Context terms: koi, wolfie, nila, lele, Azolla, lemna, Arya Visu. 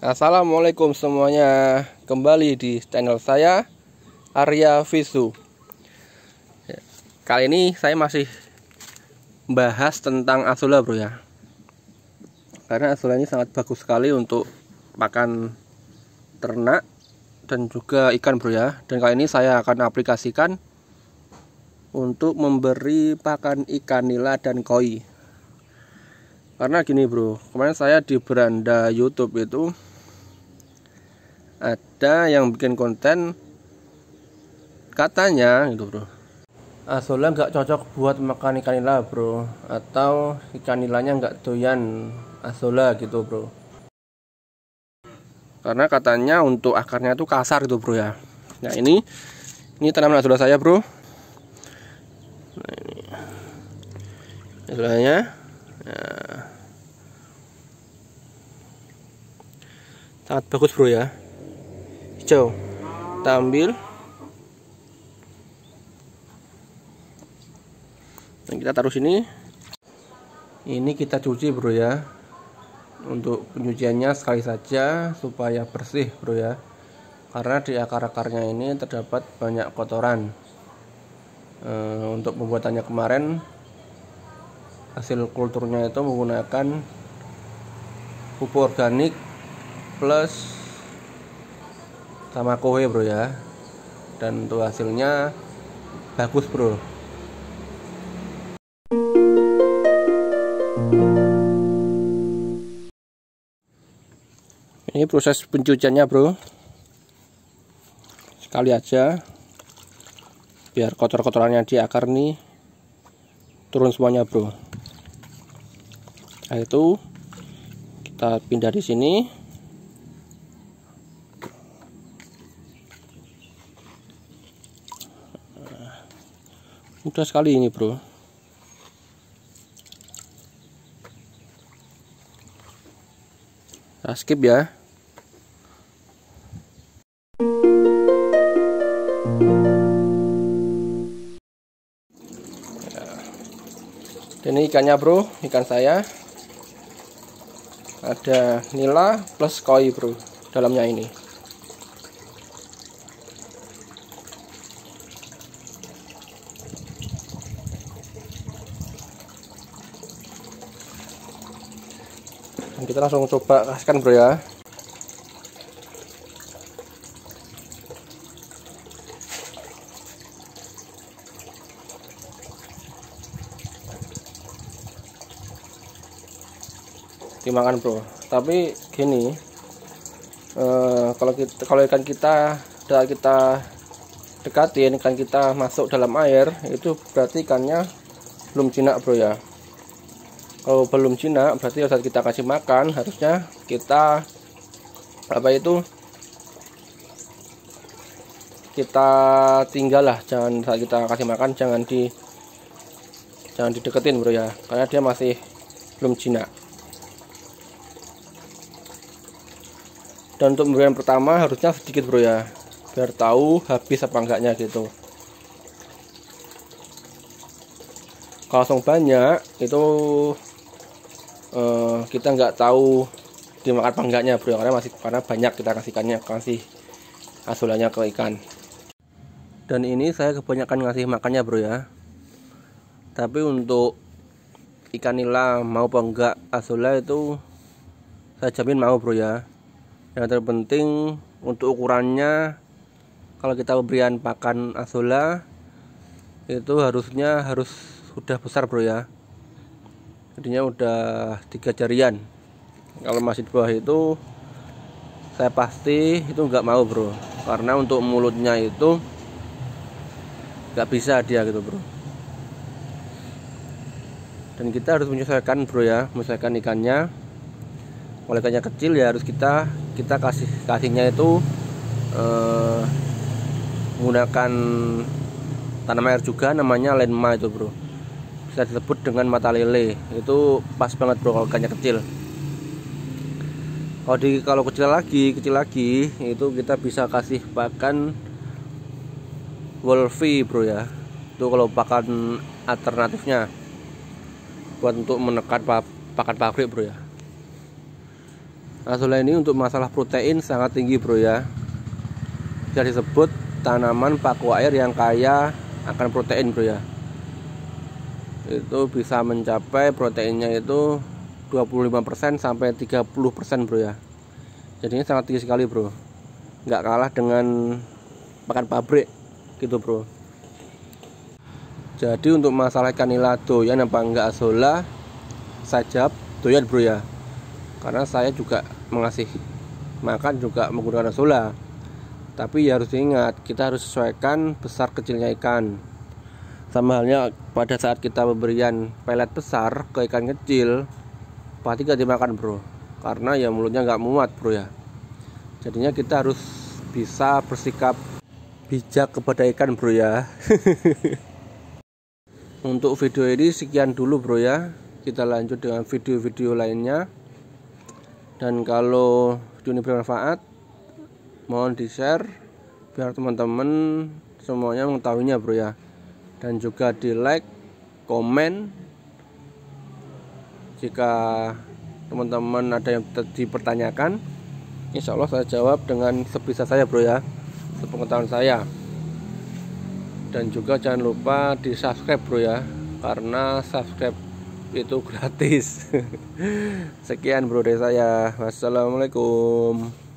Assalamualaikum semuanya, kembali di channel saya Arya Visu. Kali ini saya masih bahas tentang azolla, bro, ya. Karena azolla ini sangat bagus sekali untuk pakan ternak dan juga ikan, bro, ya. Dan kali ini saya akan aplikasikan untuk memberi pakan ikan nila dan koi. Karena gini, bro, kemarin saya di beranda YouTube itu ada yang bikin konten, katanya gitu, bro, azolla nggak cocok buat makan ikan nila, bro, atau ikan nilanya nggak doyan azolla gitu, bro, karena katanya untuk akarnya itu kasar gitu, bro, ya. Nah, ini tanaman azolla saya, bro. Nah, ini azolanya. Nah, sangat bagus, bro, ya, hijau. Kita ambil dan kita taruh sini. Ini kita cuci, bro, ya. Untuk penyuciannya sekali saja supaya bersih, bro, ya, karena di akar-akarnya ini terdapat banyak kotoran. Untuk pembuatannya kemarin hasil kulturnya itu menggunakan pupuk organik plus sama koi, bro, ya, dan untuk hasilnya bagus, bro. Ini proses pencuciannya, bro, sekali aja biar kotor-kotorannya di akar nih turun semuanya, bro. Nah, itu kita pindah di sini. Mudah sekali ini, bro. Nah, skip ya. Ini ikannya, bro, ikan saya ada nila plus koi, bro, dalamnya ini. Dan kita langsung coba kasihkan, bro, ya. Dimakan, bro, tapi gini, kalau ikan kita dekatin, ikan kita masuk dalam air, itu berarti ikannya belum jinak, bro, ya. Kalau belum jinak berarti harus kita kasih makan, harusnya kita tinggal lah, jangan saat kita kasih makan, jangan dideketin, bro, ya, karena dia masih belum jinak. Dan untuk pemberian pertama harusnya sedikit, bro, ya, biar tahu habis apa enggaknya gitu. Kalau langsung banyak itu kita nggak tahu dimakan apa enggaknya, bro, karena banyak kita kasih azollanya ke ikan. Dan ini saya kebanyakan ngasih makannya, bro, ya. Tapi untuk ikan nila mau apa enggak azolla itu saya jamin mau, bro, ya. Yang terpenting untuk ukurannya, kalau kita pemberian pakan azolla itu harus sudah besar, bro, ya. Jadinya udah 3 jarian. Kalau masih di bawah itu saya pasti itu nggak mau, bro, karena untuk mulutnya itu nggak bisa dia gitu, bro. Dan kita harus menyesuaikan, bro, ya, menyesuaikan ikannya. Kalau ikannya kecil ya harus kita kasihnya itu menggunakan tanam air juga, namanya lemna itu, bro, bisa disebut dengan mata lele. Itu pas banget, bro, kalau ikannya kecil. Kalau kecil lagi itu kita bisa kasih pakan wolfie, bro, ya. Itu kalau pakan alternatifnya buat untuk menekan pakan pabrik, bro, ya. Azolla ini untuk masalah protein sangat tinggi bro ya. Bisa disebut tanaman paku air yang kaya akan protein bro ya. Itu bisa mencapai proteinnya itu 25% sampai 30% bro ya. Jadinya sangat tinggi sekali bro. Nggak kalah dengan pakan pabrik gitu bro. Jadi untuk masalah ikan nila doyan apa enggak Azolla, saya jawab doyan bro ya. Karena saya juga mengasih makan juga menggunakan Azolla. Tapi ya harus diingat, kita harus sesuaikan besar kecilnya ikan. Sama halnya pada saat kita pemberian pelet besar ke ikan kecil, pasti gak dimakan bro. Karena ya mulutnya nggak muat bro ya. Jadinya kita harus bisa bersikap bijak kepada ikan bro ya. Untuk video ini sekian dulu bro ya. Kita lanjut dengan video-video lainnya. Dan kalau video ini bermanfaat, mohon di share biar teman-teman semuanya mengetahuinya bro ya. Dan juga di like, komen jika teman-teman ada yang dipertanyakan. Insya Allah saya jawab dengan sebisa saya bro ya, sepengetahuan saya. Dan juga jangan lupa di subscribe bro ya, karena subscribe itu gratis. Sekian bro dari saya. Wassalamualaikum.